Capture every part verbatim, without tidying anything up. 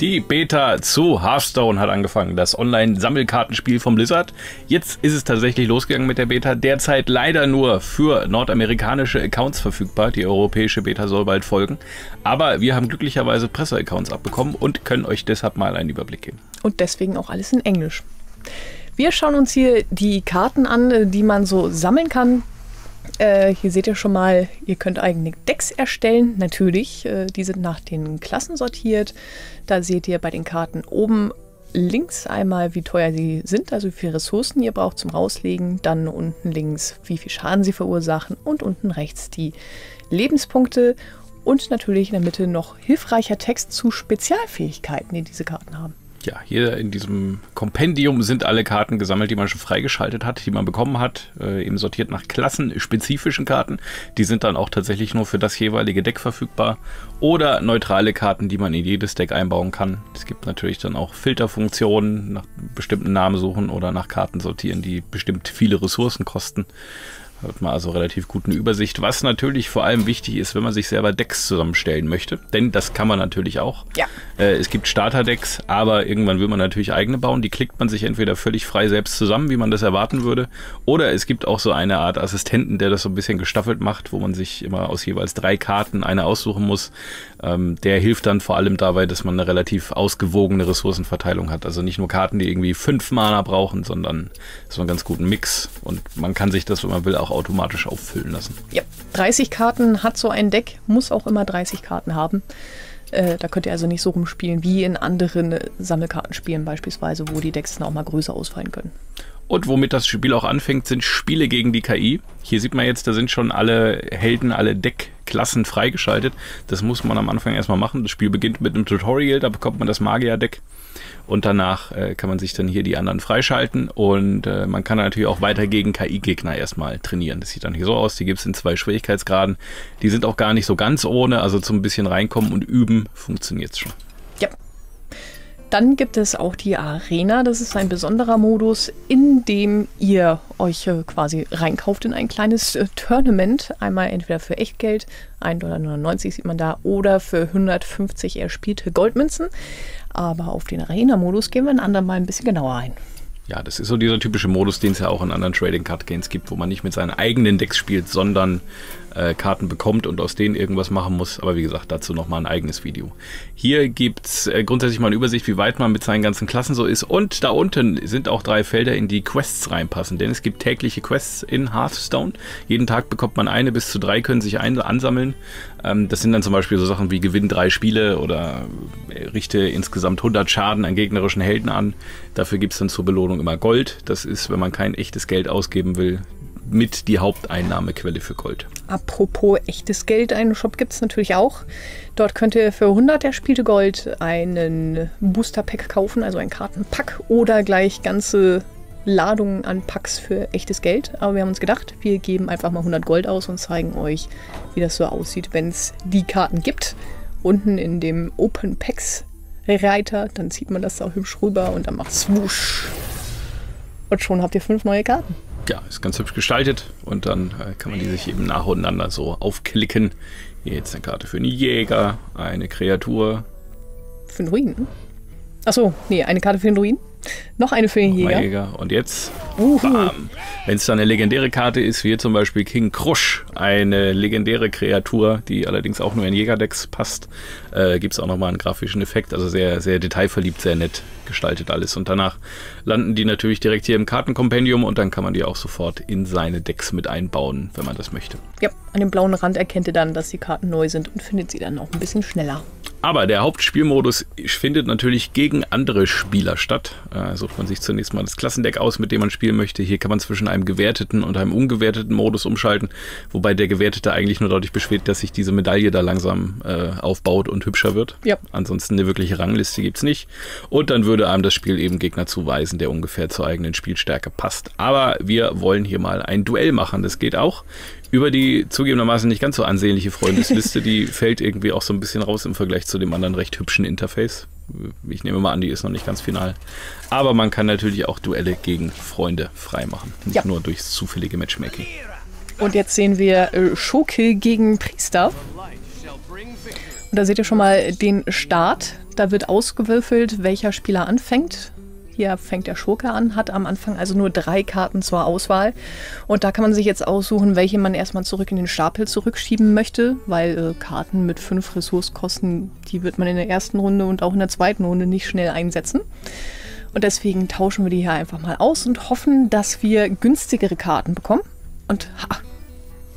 Die Beta zu Hearthstone hat angefangen, das Online-Sammelkartenspiel von Blizzard. Jetzt ist es tatsächlich losgegangen mit der Beta, derzeit leider nur für nordamerikanische Accounts verfügbar. Die europäische Beta soll bald folgen, aber wir haben glücklicherweise Presseaccounts abbekommen und können euch deshalb mal einen Überblick geben. Und deswegen auch alles in Englisch. Wir schauen uns hier die Karten an, die man so sammeln kann. Äh, hier seht ihr schon mal, ihr könnt eigene Decks erstellen, natürlich. Äh, die sind nach den Klassen sortiert. Da seht ihr bei den Karten oben links einmal, wie teuer sie sind, also wie viele Ressourcen ihr braucht zum Rauslegen. Dann unten links, wie viel Schaden sie verursachen und unten rechts die Lebenspunkte. Und natürlich in der Mitte noch hilfreicher Text zu Spezialfähigkeiten, die diese Karten haben. Ja, hier in diesem Kompendium sind alle Karten gesammelt, die man schon freigeschaltet hat, die man bekommen hat, äh, eben sortiert nach klassenspezifischen Karten. Die sind dann auch tatsächlich nur für das jeweilige Deck verfügbar oder neutrale Karten, die man in jedes Deck einbauen kann. Es gibt natürlich dann auch Filterfunktionen, nach bestimmten Namen suchen oder nach Karten sortieren, die bestimmt viele Ressourcen kosten. Da hat man also relativ gut eine Übersicht, was natürlich vor allem wichtig ist, wenn man sich selber Decks zusammenstellen möchte. Denn das kann man natürlich auch. Ja. Äh, es gibt Starter-Decks, aber irgendwann will man natürlich eigene bauen. Die klickt man sich entweder völlig frei selbst zusammen, wie man das erwarten würde. Oder es gibt auch so eine Art Assistenten, der das so ein bisschen gestaffelt macht, wo man sich immer aus jeweils drei Karten eine aussuchen muss. Ähm, der hilft dann vor allem dabei, dass man eine relativ ausgewogene Ressourcenverteilung hat. Also nicht nur Karten, die irgendwie fünf Mana brauchen, sondern so einen ganz guten Mix. Und man kann sich das, wenn man will, auch automatisch auffüllen lassen. Ja, dreißig Karten hat so ein Deck, muss auch immer dreißig Karten haben. Äh, da könnt ihr also nicht so rumspielen wie in anderen Sammelkartenspielen beispielsweise, wo die Decks dann auch mal größer ausfallen können. Und womit das Spiel auch anfängt, sind Spiele gegen die K I. Hier sieht man jetzt, da sind schon alle Helden, alle Deckklassen freigeschaltet. Das muss man am Anfang erstmal machen. Das Spiel beginnt mit einem Tutorial, da bekommt man das Magier-Deck. Und danach äh, kann man sich dann hier die anderen freischalten und äh, man kann natürlich auch weiter gegen K I-Gegner erstmal trainieren. Das sieht dann hier so aus, die gibt es in zwei Schwierigkeitsgraden. Die sind auch gar nicht so ganz ohne, also zum bisschen reinkommen und üben funktioniert es schon. Ja. Dann gibt es auch die Arena, das ist ein besonderer Modus, in dem ihr euch äh, quasi reinkauft in ein kleines äh, Tournament. Einmal entweder für Echtgeld, ein Dollar neunundneunzig sieht man da, oder für hundertfünfzig erspielte Goldmünzen. Aber auf den Arena-Modus gehen wir ein andermal ein bisschen genauer ein. Ja, das ist so dieser typische Modus, den es ja auch in anderen Trading Card Games gibt, wo man nicht mit seinen eigenen Decks spielt, sondern äh, Karten bekommt und aus denen irgendwas machen muss. Aber wie gesagt, dazu nochmal ein eigenes Video. Hier gibt es äh, grundsätzlich mal eine Übersicht, wie weit man mit seinen ganzen Klassen so ist. Und da unten sind auch drei Felder, in die Quests reinpassen, denn es gibt tägliche Quests in Hearthstone. Jeden Tag bekommt man eine, bis zu drei können sich ein ansammeln. Ähm, das sind dann zum Beispiel so Sachen wie gewinn drei Spiele oder äh, richte insgesamt hundert Schaden an gegnerischen Helden an. Dafür gibt es dann zur Belohnung immer Gold. Das ist, wenn man kein echtes Geld ausgeben will, mit die Haupteinnahmequelle für Gold. Apropos echtes Geld, einen Shop gibt es natürlich auch. Dort könnt ihr für hundert erspielte Gold einen Booster-Pack kaufen, also ein Kartenpack oder gleich ganze Ladungen an Packs für echtes Geld. Aber wir haben uns gedacht, wir geben einfach mal hundert Gold aus und zeigen euch, wie das so aussieht, wenn es die Karten gibt. Unten in dem Open Packs Reiter, dann zieht man das auch hübsch rüber und dann macht's wusch. Und schon habt ihr fünf neue Karten. Ja, ist ganz hübsch gestaltet und dann äh, kann man die sich eben nacheinander so aufklicken. Hier jetzt eine Karte für einen Jäger, eine Kreatur. Für einen Druiden? Achso, nee, eine Karte für den Druiden. Noch eine für den Jäger. Jäger. Und jetzt, bam. Wenn es dann eine legendäre Karte ist, wie zum Beispiel King Crush, eine legendäre Kreatur, die allerdings auch nur in Jägerdecks passt, äh, gibt es auch nochmal einen grafischen Effekt. Also sehr, sehr detailverliebt, sehr nett gestaltet alles. Und danach landen die natürlich direkt hier im Kartenkompendium und dann kann man die auch sofort in seine Decks mit einbauen, wenn man das möchte. Ja, an dem blauen Rand erkennt ihr dann, dass die Karten neu sind und findet sie dann auch ein bisschen schneller. Aber der Hauptspielmodus findet natürlich gegen andere Spieler statt. Äh, sucht man sich zunächst mal das Klassendeck aus, mit dem man spielen möchte. Hier kann man zwischen einem gewerteten und einem ungewerteten Modus umschalten, wobei der gewertete eigentlich nur dadurch besteht, dass sich diese Medaille da langsam äh, aufbaut und hübscher wird. Ja. Ansonsten eine wirkliche Rangliste gibt es nicht. Und dann würde einem das Spiel eben Gegner zuweisen, der ungefähr zur eigenen Spielstärke passt. Aber wir wollen hier mal ein Duell machen. Das geht auch über die zugegebenermaßen nicht ganz so ansehnliche Freundesliste, die fällt irgendwie auch so ein bisschen raus im Vergleich zu dem anderen recht hübschen Interface. Ich nehme mal an, die ist noch nicht ganz final. Aber man kann natürlich auch Duelle gegen Freunde freimachen. Nicht ja. nur durchs zufällige Matchmaking. Und jetzt sehen wir Schokill gegen Priester. Und da seht ihr schon mal den Start. Da wird ausgewürfelt, welcher Spieler anfängt. Hier fängt der Schurke an, hat am Anfang also nur drei Karten zur Auswahl. Und da kann man sich jetzt aussuchen, welche man erstmal zurück in den Stapel zurückschieben möchte, weil äh, Karten mit fünf Ressourcekosten, die wird man in der ersten Runde und auch in der zweiten Runde nicht schnell einsetzen. Und deswegen tauschen wir die hier einfach mal aus und hoffen, dass wir günstigere Karten bekommen. Und ha,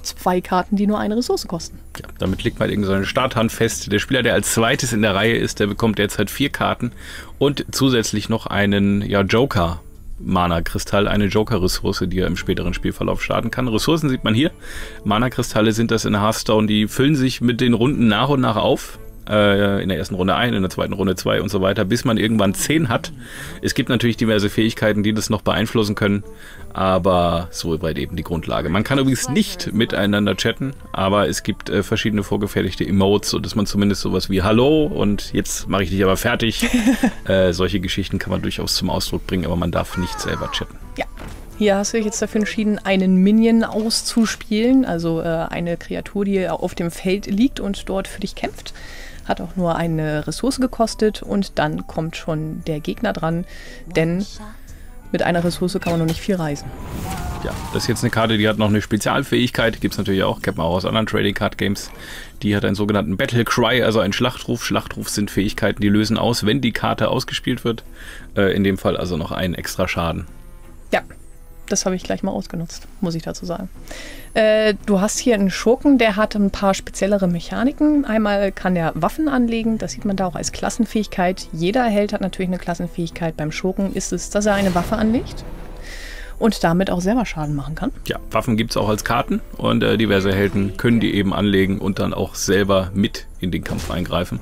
zwei Karten, die nur eine Ressource kosten. Ja, damit legt man irgendeine Starthand fest. Der Spieler, der als zweites in der Reihe ist, der bekommt derzeit vier Karten und zusätzlich noch einen ja, Joker-Mana-Kristall, eine Joker-Ressource, die er im späteren Spielverlauf starten kann. Ressourcen sieht man hier. Mana-Kristalle sind das in Hearthstone, die füllen sich mit den Runden nach und nach auf. In der ersten Runde ein, in der zweiten Runde zwei und so weiter, bis man irgendwann zehn hat. Es gibt natürlich diverse Fähigkeiten, die das noch beeinflussen können, aber so weit eben die Grundlage. Man kann übrigens nicht miteinander chatten, aber es gibt äh, verschiedene vorgefertigte Emotes, sodass man zumindest sowas wie Hallo und jetzt mache ich dich aber fertig. äh, solche Geschichten kann man durchaus zum Ausdruck bringen, aber man darf nicht selber chatten. Ja. Hier hast du dich jetzt dafür entschieden, einen Minion auszuspielen, also äh, eine Kreatur, die auf dem Feld liegt und dort für dich kämpft. Hat auch nur eine Ressource gekostet und dann kommt schon der Gegner dran, denn mit einer Ressource kann man noch nicht viel reisen. Ja, das ist jetzt eine Karte, die hat noch eine Spezialfähigkeit, gibt es natürlich auch, kennt man auch aus anderen Trading Card Games. Die hat einen sogenannten Battle Cry, also einen Schlachtruf. Schlachtruf sind Fähigkeiten, die lösen aus, wenn die Karte ausgespielt wird. Äh, in dem Fall also noch einen extra Schaden. Ja. Das habe ich gleich mal ausgenutzt, muss ich dazu sagen. Äh, du hast hier einen Schurken, der hat ein paar speziellere Mechaniken. Einmal kann er Waffen anlegen, das sieht man da auch als Klassenfähigkeit. Jeder Held hat natürlich eine Klassenfähigkeit. Beim Schurken ist es, dass er eine Waffe anlegt und damit auch selber Schaden machen kann. Ja, Waffen gibt es auch als Karten und äh, diverse Helden können die eben anlegen und dann auch selber mit in den Kampf eingreifen.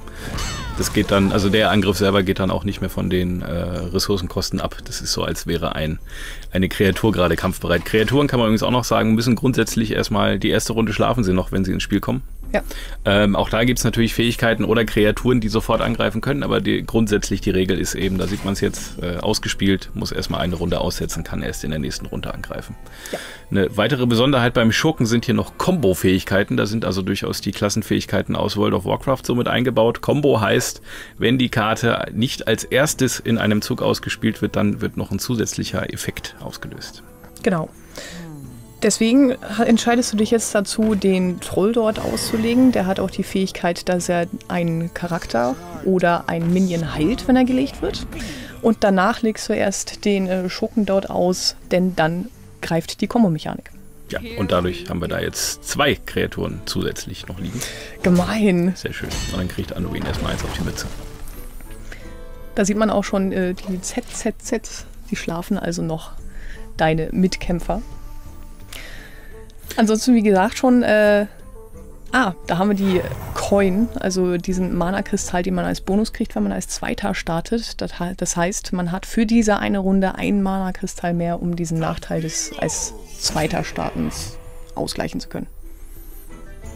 Das geht dann, also der Angriff selber geht dann auch nicht mehr von den äh, Ressourcenkosten ab. Das ist so, als wäre ein, eine Kreatur gerade kampfbereit. Kreaturen kann man übrigens auch noch sagen, müssen grundsätzlich erstmal die erste Runde schlafen sie noch, wenn sie ins Spiel kommen. Ja. Ähm, auch da gibt es natürlich Fähigkeiten oder Kreaturen, die sofort angreifen können, aber die, grundsätzlich die Regel ist eben, da sieht man es jetzt, äh, ausgespielt, muss erstmal eine Runde aussetzen, kann erst in der nächsten Runde angreifen. Ja. Eine weitere Besonderheit beim Schurken sind hier noch Combo-Fähigkeiten, da sind also durchaus die Klassenfähigkeiten aus World of Warcraft somit eingebaut. Combo heißt, wenn die Karte nicht als erstes in einem Zug ausgespielt wird, dann wird noch ein zusätzlicher Effekt ausgelöst. Genau. Deswegen entscheidest du dich jetzt dazu, den Troll dort auszulegen. Der hat auch die Fähigkeit, dass er einen Charakter oder einen Minion heilt, wenn er gelegt wird. Und danach legst du erst den Schurken dort aus, denn dann greift die Kombo-Mechanik. Ja, und dadurch haben wir da jetzt zwei Kreaturen zusätzlich noch liegen. Gemein. Sehr schön. Und dann kriegt Anduin erstmal eins auf die Mütze. Da sieht man auch schon äh, die Z Z Z. Die schlafen also noch, deine Mitkämpfer. Ansonsten, wie gesagt, schon, äh, ah, da haben wir die Coin, also diesen Mana-Kristall, den man als Bonus kriegt, wenn man als Zweiter startet. Das, das heißt, man hat für diese eine Runde einen Mana-Kristall mehr, um diesen Nachteil des als Zweiter Startens ausgleichen zu können.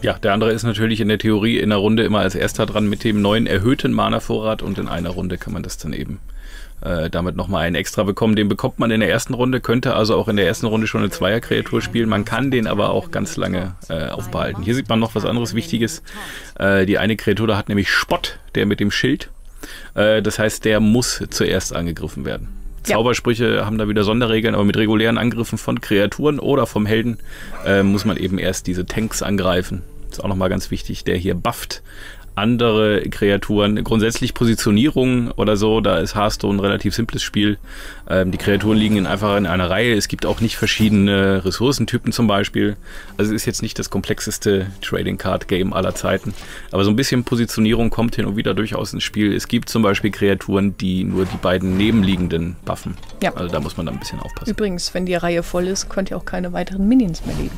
Ja, der andere ist natürlich in der Theorie in der Runde immer als Erster dran mit dem neuen erhöhten Mana-Vorrat und in einer Runde kann man das dann eben äh, damit nochmal einen extra bekommen. Den bekommt man in der ersten Runde, könnte also auch in der ersten Runde schon eine Zweier-Kreatur spielen. Man kann den aber auch ganz lange äh, aufbehalten. Hier sieht man noch was anderes Wichtiges. Äh, die eine Kreatur da hat nämlich Spott, der mit dem Schild. Äh, das heißt, der muss zuerst angegriffen werden. Zaubersprüche ja. haben da wieder Sonderregeln, aber mit regulären Angriffen von Kreaturen oder vom Helden äh, muss man eben erst diese Tanks angreifen. Ist auch nochmal ganz wichtig, der hier bufft andere Kreaturen. Grundsätzlich Positionierung oder so, da ist Hearthstone ein relativ simples Spiel. Ähm, die Kreaturen liegen in einfach in einer Reihe. Es gibt auch nicht verschiedene Ressourcentypen zum Beispiel. Also es ist jetzt nicht das komplexeste Trading Card Game aller Zeiten. Aber so ein bisschen Positionierung kommt hin und wieder durchaus ins Spiel. Es gibt zum Beispiel Kreaturen, die nur die beiden nebenliegenden buffen. Ja. Also da muss man dann ein bisschen aufpassen. Übrigens, wenn die Reihe voll ist, könnt ihr auch keine weiteren Minions mehr legen.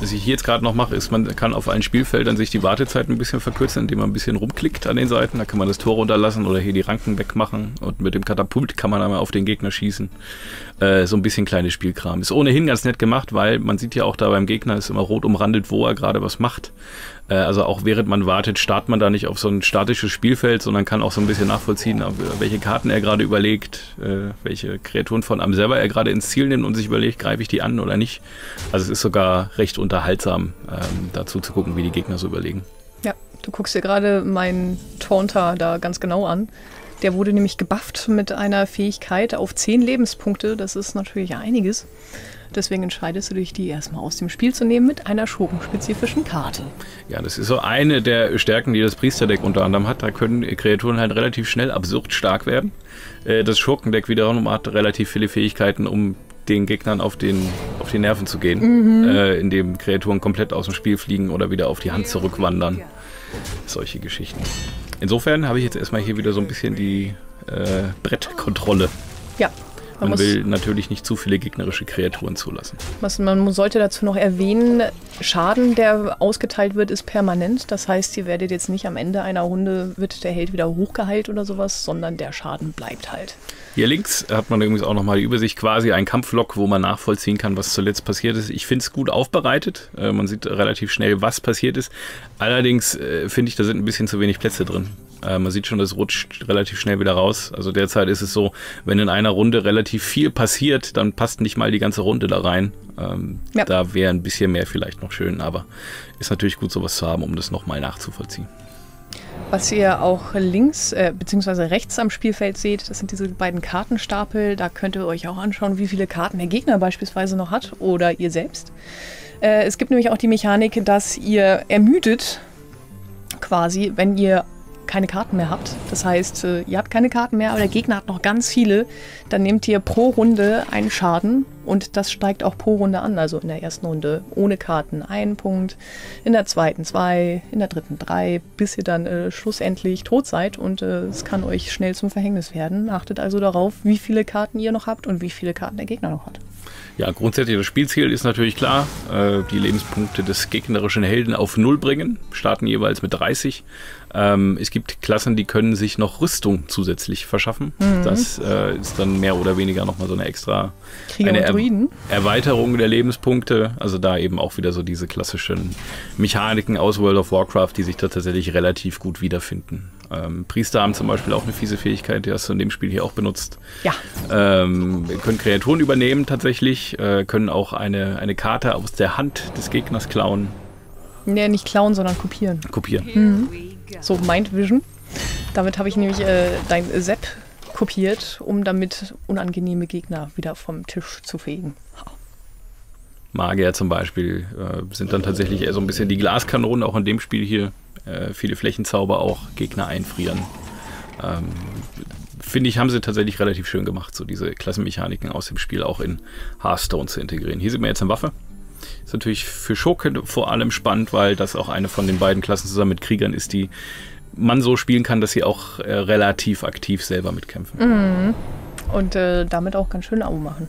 Was ich hier jetzt gerade noch mache, ist, man kann auf allen Spielfeldern sich die Wartezeit ein bisschen verkürzen, indem man ein bisschen rumklickt an den Seiten. Da kann man das Tor runterlassen oder hier die Ranken wegmachen und mit dem Katapult kann man einmal auf den Gegner schießen. Äh, so ein bisschen kleines Spielkram. Ist ohnehin ganz nett gemacht, weil man sieht ja auch da beim Gegner ist immer rot umrandet, wo er gerade was macht. Äh, also auch während man wartet, startet man da nicht auf so ein statisches Spielfeld, sondern kann auch so ein bisschen nachvollziehen, welche Karten er gerade überlegt, äh, welche Kreaturen von einem selber er gerade ins Ziel nimmt und sich überlegt, greife ich die an oder nicht. Also es ist sogar recht unterhaltsam, ähm, dazu zu gucken, wie die Gegner so überlegen. Ja, Du guckst dir gerade meinen Taunter da ganz genau an. Der wurde nämlich gebufft mit einer Fähigkeit auf zehn Lebenspunkte. Das ist natürlich einiges. Deswegen entscheidest du dich, die erstmal aus dem Spiel zu nehmen mit einer schurkenspezifischen Karte. Ja, das ist so eine der Stärken, die das Priesterdeck unter anderem hat. Da können Kreaturen halt relativ schnell absurd stark werden. Das Schurkendeck wiederum hat relativ viele Fähigkeiten, um den Gegnern auf den, auf die Nerven zu gehen. Mhm. Indem Kreaturen komplett aus dem Spiel fliegen oder wieder auf die Hand zurückwandern. Solche Geschichten. Insofern habe ich jetzt erstmal hier wieder so ein bisschen die äh, Brettkontrolle. Ja. Man, man will natürlich nicht zu viele gegnerische Kreaturen zulassen. Was man sollte dazu noch erwähnen, Schaden, der ausgeteilt wird, ist permanent. Das heißt, ihr werdet jetzt nicht am Ende einer Runde, wird der Held wieder hochgeheilt oder sowas, sondern der Schaden bleibt halt. Hier links hat man übrigens auch nochmal die Übersicht, quasi ein Kampflog, wo man nachvollziehen kann, was zuletzt passiert ist. Ich finde es gut aufbereitet. Äh, man sieht relativ schnell, was passiert ist. Allerdings äh, finde ich, da sind ein bisschen zu wenig Plätze drin. Äh, man sieht schon, das rutscht relativ schnell wieder raus. Also derzeit ist es so, wenn in einer Runde relativ viel passiert, dann passt nicht mal die ganze Runde da rein. Ähm, ja. Da wäre ein bisschen mehr vielleicht noch schön, aber ist natürlich gut, sowas zu haben, um das nochmal nachzuvollziehen. Was ihr auch links äh, bzw. rechts am Spielfeld seht, das sind diese beiden Kartenstapel. Da könnt ihr euch auch anschauen, wie viele Karten der Gegner beispielsweise noch hat oder ihr selbst. Äh, es gibt nämlich auch die Mechanik, dass ihr ermüdet, quasi, wenn ihr keine Karten mehr habt. Das heißt, ihr habt keine Karten mehr, aber der Gegner hat noch ganz viele. Dann nehmt ihr pro Runde einen Schaden und das steigt auch pro Runde an. Also in der ersten Runde ohne Karten ein Punkt, in der zweiten zwei, in der dritten drei, bis ihr dann äh, schlussendlich tot seid und äh, es kann euch schnell zum Verhängnis werden. Achtet also darauf, wie viele Karten ihr noch habt und wie viele Karten der Gegner noch hat. Ja, grundsätzlich das Spielziel ist natürlich klar, äh, die Lebenspunkte des gegnerischen Helden auf null bringen, starten jeweils mit dreißig. Ähm, es gibt Klassen, die können sich noch Rüstung zusätzlich verschaffen. Mhm. Das äh, ist dann mehr oder weniger nochmal so eine extra eine er Erweiterung der Lebenspunkte. Also da eben auch wieder so diese klassischen Mechaniken aus World of Warcraft, die sich da tatsächlich relativ gut wiederfinden. Ähm, Priester haben zum Beispiel auch eine fiese Fähigkeit, die hast du in dem Spiel hier auch benutzt. Ja. Ähm, können Kreaturen übernehmen tatsächlich, äh, können auch eine, eine Karte aus der Hand des Gegners klauen. Nee, nicht klauen, sondern kopieren. Kopieren. Mhm. So, Mind Vision. Damit habe ich nämlich äh, dein Sepp kopiert, um damit unangenehme Gegner wieder vom Tisch zu fegen. Magier zum Beispiel äh, sind dann tatsächlich eher so ein bisschen die Glaskanonen, auch in dem Spiel hier. Äh, viele Flächenzauber auch, Gegner einfrieren. Ähm, Finde ich, haben sie tatsächlich relativ schön gemacht, so diese Klassenmechaniken aus dem Spiel auch in Hearthstone zu integrieren. Hier sieht man jetzt eine Waffe. Ist natürlich für Schurken vor allem spannend, weil das auch eine von den beiden Klassen zusammen mit Kriegern ist, die man so spielen kann, dass sie auch äh, relativ aktiv selber mitkämpfen. Mhm. Und äh, damit auch ganz schön Au machen.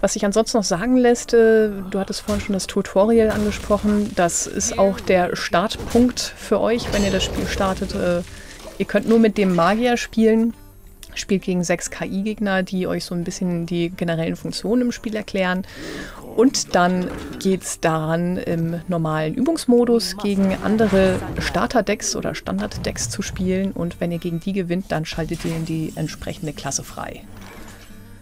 Was sich ansonsten noch sagen lässt, äh, du hattest vorhin schon das Tutorial angesprochen, das ist auch der Startpunkt für euch, wenn ihr das Spiel startet. Äh, ihr könnt nur mit dem Magier spielen. Spielt gegen sechs K I-Gegner, die euch so ein bisschen die generellen Funktionen im Spiel erklären. Und dann geht es daran, im normalen Übungsmodus gegen andere Starter-Decks oder Standard-Decks zu spielen. Und wenn ihr gegen die gewinnt, dann schaltet ihr in die entsprechende Klasse frei.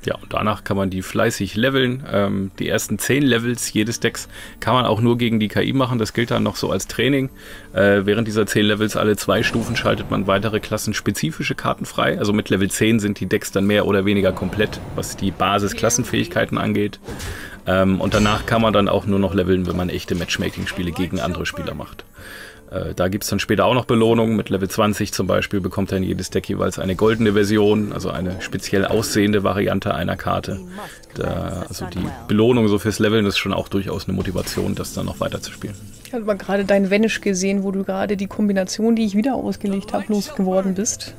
Ja, und danach kann man die fleißig leveln. Ähm, die ersten zehn Levels jedes Decks kann man auch nur gegen die K I machen. Das gilt dann noch so als Training. Äh, während dieser zehn Levels alle zwei Stufen schaltet man weitere klassenspezifische Karten frei. Also mit Level zehn sind die Decks dann mehr oder weniger komplett, was die Basisklassenfähigkeiten angeht. Ähm, und danach kann man dann auch nur noch leveln, wenn man echte Matchmaking-Spiele gegen andere Spieler macht. Da gibt es dann später auch noch Belohnungen. Mit Level zwanzig zum Beispiel bekommt dann jedes Deck jeweils eine goldene Version, also eine speziell aussehende Variante einer Karte. Da, also die Belohnung so fürs Leveln ist schon auch durchaus eine Motivation, das dann noch weiter zu spielen. Ich habe gerade dein Vanish gesehen, wo du gerade die Kombination, die ich wieder ausgelegt habe, losgeworden bist.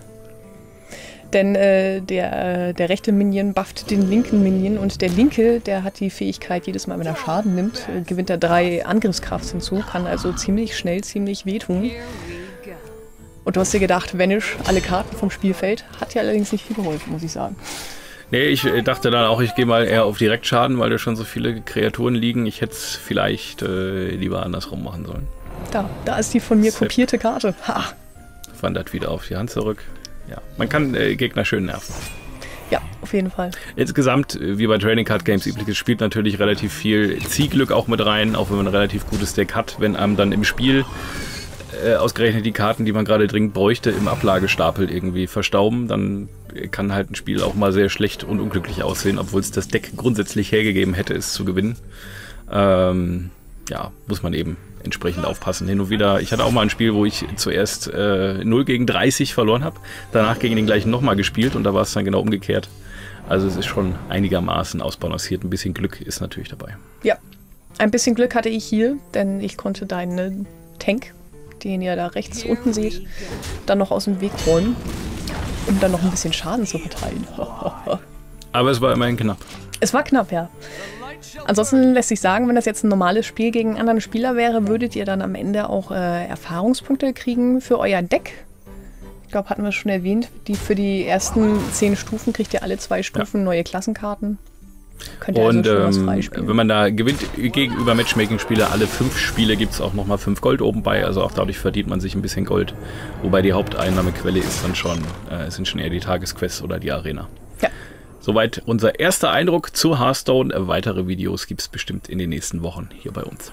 Denn äh, der, äh, der rechte Minion bufft den linken Minion und der linke, der hat die Fähigkeit, jedes Mal, wenn er Schaden nimmt, äh, gewinnt er drei Angriffskraft hinzu, kann also ziemlich schnell, ziemlich wehtun. Und du hast dir gedacht, Vanish, alle Karten vom Spielfeld, hat ja allerdings nicht viel geholfen, muss ich sagen. Nee, ich dachte dann auch, ich gehe mal eher auf Direktschaden, weil da schon so viele Kreaturen liegen. Ich hätte es vielleicht äh, lieber andersrum machen sollen. Da, da ist die von mir kopierte Karte. Ha! Wandert wieder auf die Hand zurück. Ja, man kann äh, Gegner schön nerven. Ja, Auf jeden Fall. Insgesamt, wie bei Trading Card Games üblich, es spielt natürlich relativ viel Zielglück auch mit rein, auch wenn man ein relativ gutes Deck hat, wenn einem dann im Spiel äh, ausgerechnet die Karten, die man gerade dringend bräuchte, im Ablagestapel irgendwie verstauben, dann kann halt ein Spiel auch mal sehr schlecht und unglücklich aussehen, obwohl es das Deck grundsätzlich hergegeben hätte, es zu gewinnen. Ähm, ja, muss man eben entsprechend aufpassen. Hin und wieder, ich hatte auch mal ein Spiel, wo ich zuerst äh, null gegen dreißig verloren habe, danach gegen den gleichen nochmal gespielt und da war es dann genau umgekehrt. Also es ist schon einigermaßen ausbalanciert. Ein bisschen Glück ist natürlich dabei. Ja, ein bisschen Glück hatte ich hier, denn ich konnte deinen Tank, den ihr da rechts unten seht, dann noch aus dem Weg räumen, um dann noch ein bisschen Schaden zu verteilen. Aber es war immerhin knapp. Es war knapp, ja. Ansonsten lässt sich sagen, wenn das jetzt ein normales Spiel gegen einen anderen Spieler wäre, würdet ihr dann am Ende auch äh, Erfahrungspunkte kriegen für euer Deck. Ich glaube, hatten wir schon erwähnt, die für die ersten zehn Stufen kriegt ihr alle zwei Stufen ja. neue Klassenkarten. Könnt ihr Und also ähm, wenn man da gewinnt gegenüber Matchmaking-Spieler, alle fünf Spiele gibt es auch nochmal fünf Gold oben bei. Also auch dadurch verdient man sich ein bisschen Gold. Wobei die Haupteinnahmequelle ist dann schon, äh, sind schon eher die Tagesquests oder die Arena. Ja. Soweit unser erster Eindruck zu Hearthstone. Weitere Videos gibt es bestimmt in den nächsten Wochen hier bei uns.